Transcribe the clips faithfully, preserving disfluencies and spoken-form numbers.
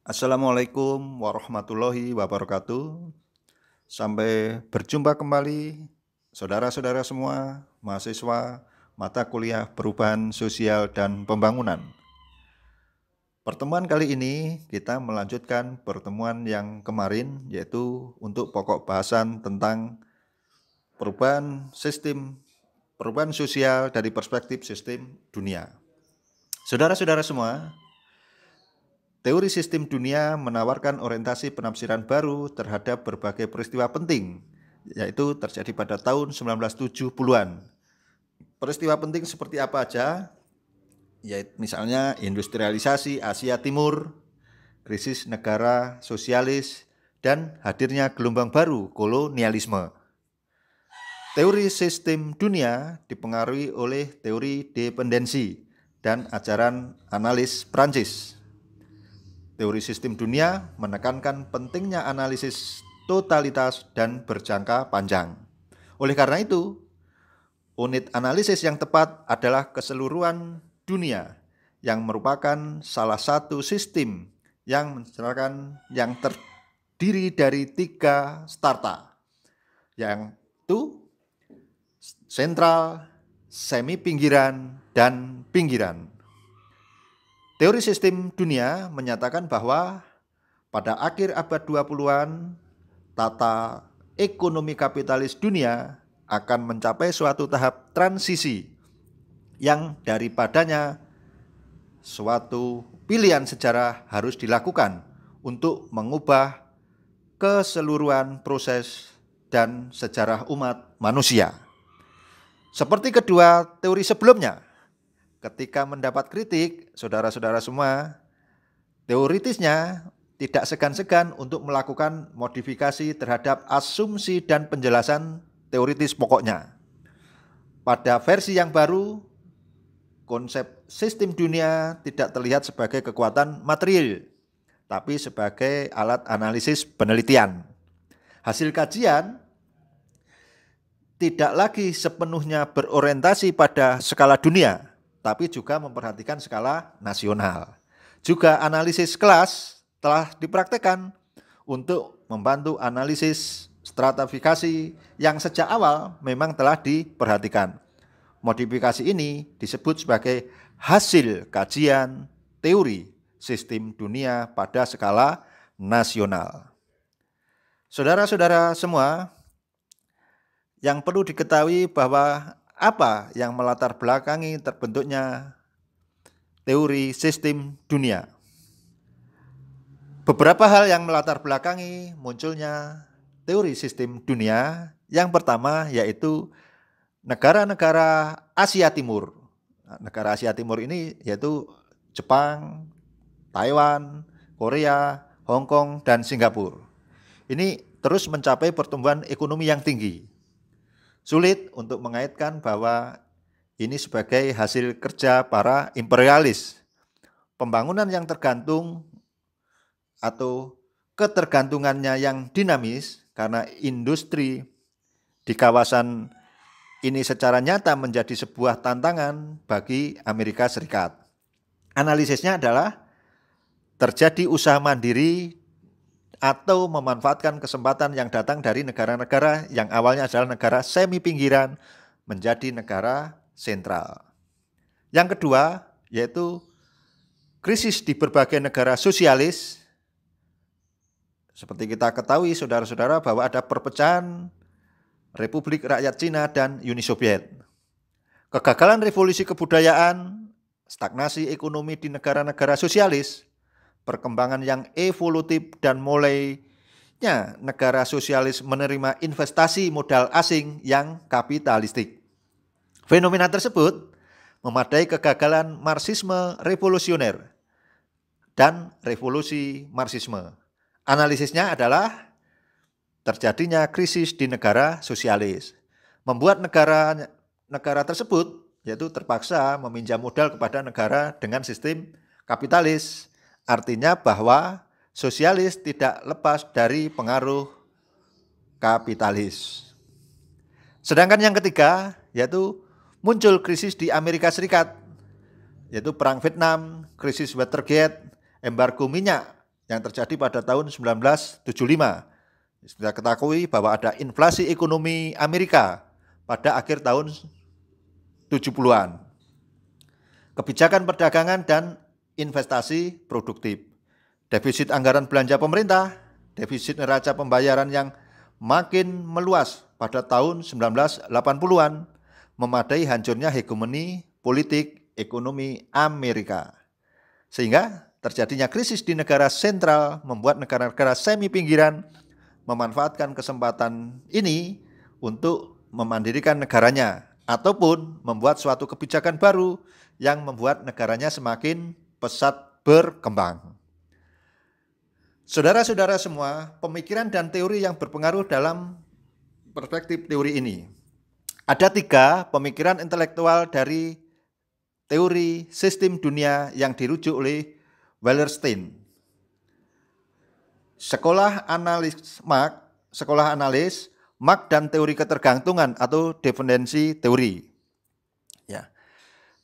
Assalamualaikum warahmatullahi wabarakatuh. Sampai berjumpa kembali saudara-saudara semua mahasiswa mata kuliah Perubahan Sosial dan Pembangunan. Pertemuan kali ini kita melanjutkan pertemuan yang kemarin, yaitu untuk pokok bahasan tentang perubahan sistem perubahan sosial dari perspektif sistem dunia. Saudara-saudara semua, teori sistem dunia menawarkan orientasi penafsiran baru terhadap berbagai peristiwa penting, yaitu terjadi pada tahun sembilan belas tujuh puluhan. Peristiwa penting seperti apa aja? Yaitu misalnya industrialisasi Asia Timur, krisis negara sosialis, dan hadirnya gelombang baru kolonialisme. Teori sistem dunia dipengaruhi oleh teori dependensi dan ajaran analis Prancis. Teori sistem dunia menekankan pentingnya analisis totalitas dan berjangka panjang. Oleh karena itu, unit analisis yang tepat adalah keseluruhan dunia yang merupakan salah satu sistem yang mencerahkan yang terdiri dari tiga strata, yaitu sentral, semi pinggiran, dan pinggiran. Teori sistem dunia menyatakan bahwa pada akhir abad dua puluhan, tata ekonomi kapitalis dunia akan mencapai suatu tahap transisi yang daripadanya suatu pilihan sejarah harus dilakukan untuk mengubah keseluruhan proses dan sejarah umat manusia. Seperti kedua teori sebelumnya, ketika mendapat kritik, saudara-saudara semua, teoritisnya tidak segan-segan untuk melakukan modifikasi terhadap asumsi dan penjelasan teoritis pokoknya. Pada versi yang baru, konsep sistem dunia tidak terlihat sebagai kekuatan material, tapi sebagai alat analisis penelitian. Hasil kajian tidak lagi sepenuhnya berorientasi pada skala dunia, tapi juga memperhatikan skala nasional. Juga analisis kelas telah dipraktekkan untuk membantu analisis stratifikasi yang sejak awal memang telah diperhatikan. Modifikasi ini disebut sebagai hasil kajian teori sistem dunia pada skala nasional. Saudara-saudara semua, yang perlu diketahui bahwa apa yang melatar belakangi terbentuknya teori sistem dunia? Beberapa hal yang melatar belakangi munculnya teori sistem dunia. Yang pertama yaitu negara-negara Asia Timur. Negara Asia Timur ini yaitu Jepang, Taiwan, Korea, Hong Kong, dan Singapura. Ini terus mencapai pertumbuhan ekonomi yang tinggi. Sulit untuk mengaitkan bahwa ini sebagai hasil kerja para imperialis. Pembangunan yang tergantung atau ketergantungannya yang dinamis karena industri di kawasan ini secara nyata menjadi sebuah tantangan bagi Amerika Serikat. Analisisnya adalah terjadi usaha mandiri atau memanfaatkan kesempatan yang datang dari negara-negara yang awalnya adalah negara semi pinggiran menjadi negara sentral. Yang kedua yaitu krisis di berbagai negara sosialis. Seperti kita ketahui saudara-saudara bahwa ada perpecahan Republik Rakyat Cina dan Uni Soviet. Kegagalan revolusi kebudayaan, stagnasi ekonomi di negara-negara sosialis, perkembangan yang evolutif dan mulainya negara sosialis menerima investasi modal asing yang kapitalistik. Fenomena tersebut memadai kegagalan marxisme revolusioner dan revolusi marxisme. Analisisnya adalah terjadinya krisis di negara sosialis, membuat negara negara tersebut yaitu terpaksa meminjam modal kepada negara dengan sistem kapitalis. Artinya bahwa sosialis tidak lepas dari pengaruh kapitalis. Sedangkan yang ketiga yaitu muncul krisis di Amerika Serikat, yaitu perang Vietnam, krisis Watergate, embargo minyak yang terjadi pada tahun seribu sembilan ratus tujuh puluh lima. Kita ketahui bahwa ada inflasi ekonomi Amerika pada akhir tahun tujuh puluhan. Kebijakan perdagangan dan investasi produktif. Defisit anggaran belanja pemerintah, defisit neraca pembayaran yang makin meluas pada tahun seribu sembilan ratus delapan puluhan memadai hancurnya hegemoni politik ekonomi Amerika. Sehingga terjadinya krisis di negara sentral membuat negara-negara semi pinggiran memanfaatkan kesempatan ini untuk memandirikan negaranya ataupun membuat suatu kebijakan baru yang membuat negaranya semakin pesat berkembang. Saudara-saudara semua, pemikiran dan teori yang berpengaruh dalam perspektif teori ini. Ada tiga pemikiran intelektual dari teori sistem dunia yang dirujuk oleh Wallerstein. Sekolah analis Marx, sekolah analis Marx dan teori ketergantungan atau dependensi teori. Ya.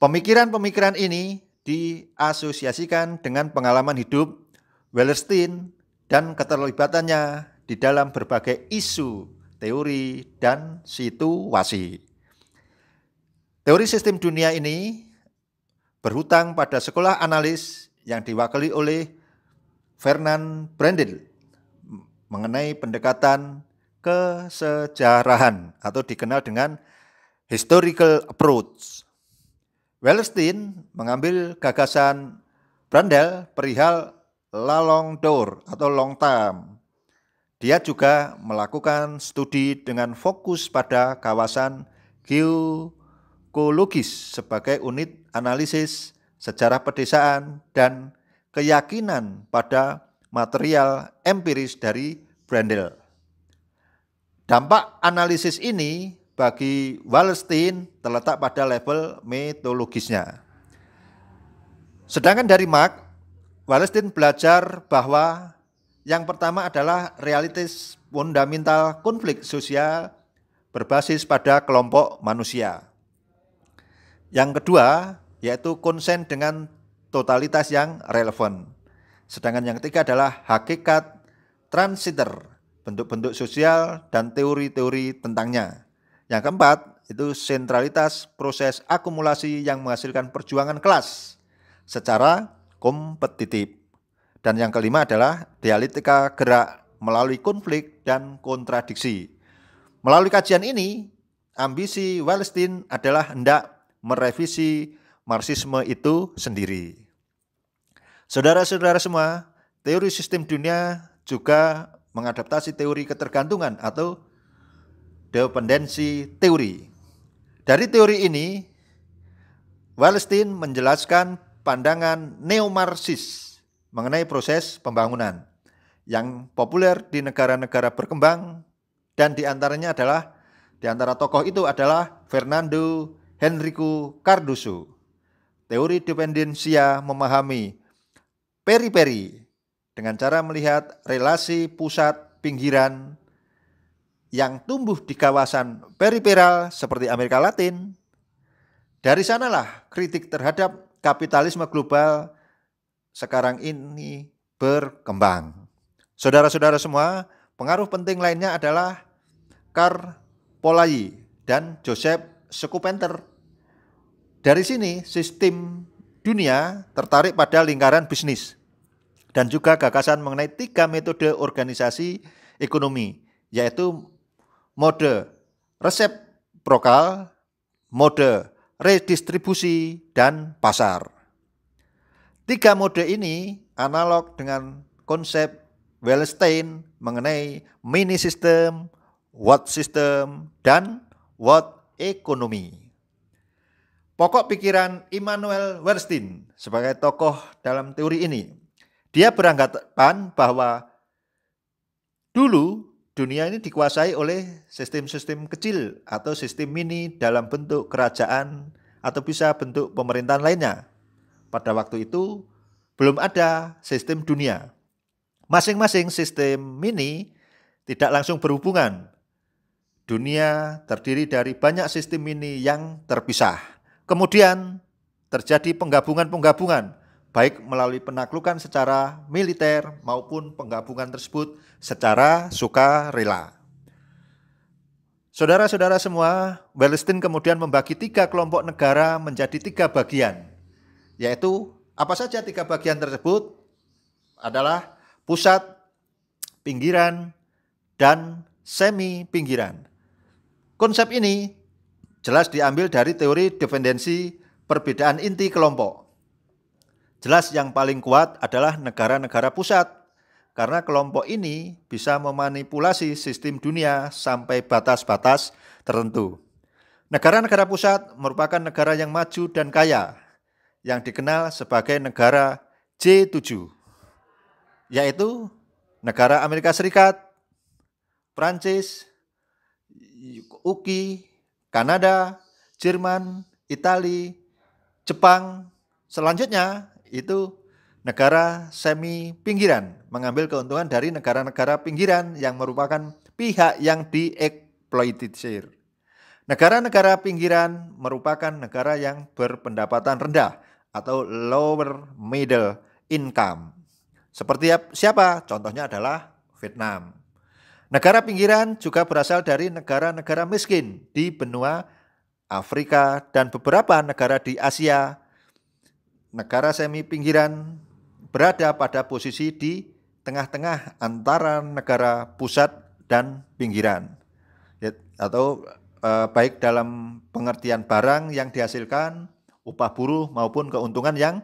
Pemikiran-pemikiran ini diasosiasikan dengan pengalaman hidup Wallerstein dan keterlibatannya di dalam berbagai isu, teori, dan situasi. Teori sistem dunia ini berhutang pada sekolah analis yang diwakili oleh Fernand Braudel mengenai pendekatan kesejarahan atau dikenal dengan historical approach. Wallerstein mengambil gagasan Braudel perihal La Long Door atau long term. Dia juga melakukan studi dengan fokus pada kawasan geoekologis sebagai unit analisis sejarah pedesaan dan keyakinan pada material empiris dari Braudel. Dampak analisis ini bagi Wallerstein terletak pada level metodologisnya. Sedangkan dari Marx, Wallerstein belajar bahwa yang pertama adalah realitas fundamental konflik sosial berbasis pada kelompok manusia. Yang kedua yaitu konsen dengan totalitas yang relevan. Sedangkan yang ketiga adalah hakikat transiter, bentuk-bentuk sosial dan teori-teori tentangnya. Yang keempat itu sentralitas proses akumulasi yang menghasilkan perjuangan kelas secara kompetitif. Dan yang kelima adalah dialektika gerak melalui konflik dan kontradiksi. Melalui kajian ini, ambisi Wallerstein adalah hendak merevisi Marxisme itu sendiri. Saudara-saudara semua, teori sistem dunia juga mengadaptasi teori ketergantungan atau dependensi teori. Dari teori ini, Wallerstein menjelaskan pandangan neo-marxis mengenai proses pembangunan yang populer di negara-negara berkembang, dan diantaranya adalah diantara tokoh itu adalah Fernando Henrique Cardoso. Teori dependensia memahami periperi dengan cara melihat relasi pusat pinggiran yang tumbuh di kawasan periferal seperti Amerika Latin. Dari sanalah kritik terhadap kapitalisme global sekarang ini berkembang. Saudara-saudara semua, pengaruh penting lainnya adalah Karl Polanyi dan Joseph Schumpeter. Dari sini sistem dunia tertarik pada lingkaran bisnis dan juga gagasan mengenai tiga metode organisasi ekonomi, yaitu mode reseptokal, mode redistribusi, dan pasar. Tiga mode ini analog dengan konsep Wallerstein mengenai mini system, what system, dan what economy. Pokok pikiran Immanuel Wallerstein sebagai tokoh dalam teori ini, dia beranggapan bahwa dulu dunia ini dikuasai oleh sistem-sistem kecil atau sistem mini dalam bentuk kerajaan atau bisa bentuk pemerintahan lainnya. Pada waktu itu belum ada sistem dunia. Masing-masing sistem mini tidak langsung berhubungan. Dunia terdiri dari banyak sistem mini yang terpisah. Kemudian terjadi penggabungan-penggabungan baik melalui penaklukan secara militer maupun penggabungan tersebut secara sukarela. Saudara-saudara semua, Wallerstein kemudian membagi tiga kelompok negara menjadi tiga bagian. Yaitu apa saja tiga bagian tersebut adalah pusat, pinggiran, dan semi-pinggiran. Konsep ini jelas diambil dari teori dependensi perbedaan inti kelompok. Jelas yang paling kuat adalah negara-negara pusat. Karena kelompok ini bisa memanipulasi sistem dunia sampai batas-batas tertentu. Negara-negara pusat merupakan negara yang maju dan kaya, yang dikenal sebagai negara G tujuh, yaitu negara Amerika Serikat, Prancis, U K, Kanada, Jerman, Italia, Jepang. Selanjutnya itu negara semi-pinggiran, mengambil keuntungan dari negara-negara pinggiran yang merupakan pihak yang dieksploitasi. Negara-negara pinggiran merupakan negara yang berpendapatan rendah atau lower middle income. Seperti siapa? Contohnya adalah Vietnam. Negara pinggiran juga berasal dari negara-negara miskin di benua Afrika dan beberapa negara di Asia. Negara semi-pinggiran berada pada posisi di tengah-tengah antara negara pusat dan pinggiran, atau eh, baik dalam pengertian barang yang dihasilkan, upah buruh maupun keuntungan yang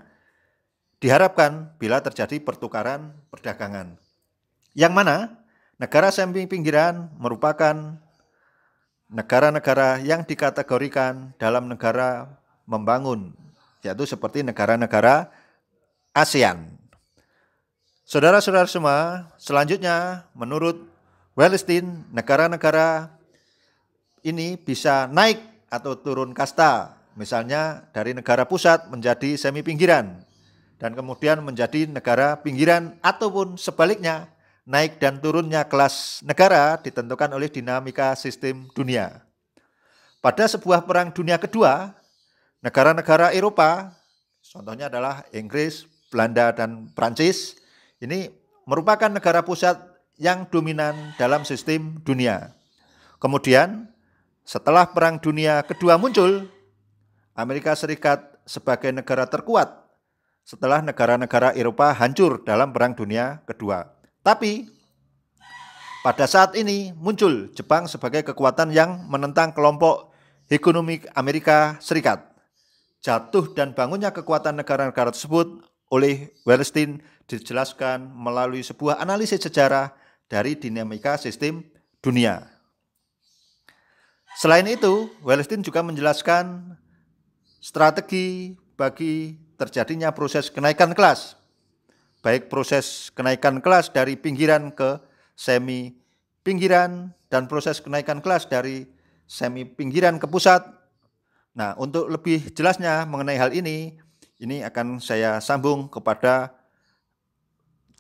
diharapkan bila terjadi pertukaran perdagangan. Yang mana negara semi-pinggiran merupakan negara-negara yang dikategorikan dalam negara membangun, yaitu seperti negara-negara ASEAN. Saudara-saudara semua, selanjutnya menurut Wallerstein, negara-negara ini bisa naik atau turun kasta, misalnya dari negara pusat menjadi semi pinggiran dan kemudian menjadi negara pinggiran, ataupun sebaliknya, naik dan turunnya kelas negara ditentukan oleh dinamika sistem dunia. Pada sebuah perang dunia kedua, negara-negara Eropa, contohnya adalah Inggris, Belanda, dan Prancis, ini merupakan negara pusat yang dominan dalam sistem dunia. Kemudian setelah Perang Dunia Kedua muncul, Amerika Serikat sebagai negara terkuat setelah negara-negara Eropa hancur dalam Perang Dunia Kedua. Tapi pada saat ini muncul Jepang sebagai kekuatan yang menentang kelompok ekonomi Amerika Serikat. Jatuh dan bangunnya kekuatan negara-negara tersebut oleh Wallerstein dijelaskan melalui sebuah analisis sejarah dari dinamika sistem dunia. Selain itu, Wallerstein juga menjelaskan strategi bagi terjadinya proses kenaikan kelas, baik proses kenaikan kelas dari pinggiran ke semi pinggiran dan proses kenaikan kelas dari semi pinggiran ke pusat. Nah, untuk lebih jelasnya mengenai hal ini, ini akan saya sambung kepada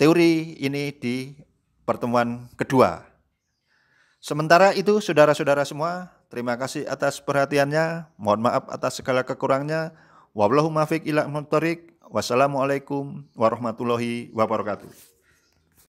teori ini di pertemuan kedua. Sementara itu, saudara-saudara semua, terima kasih atas perhatiannya. Mohon maaf atas segala kekurangannya. Wallahul muwaffiq ila aqwamit thoriq. Wassalamualaikum warahmatullahi wabarakatuh.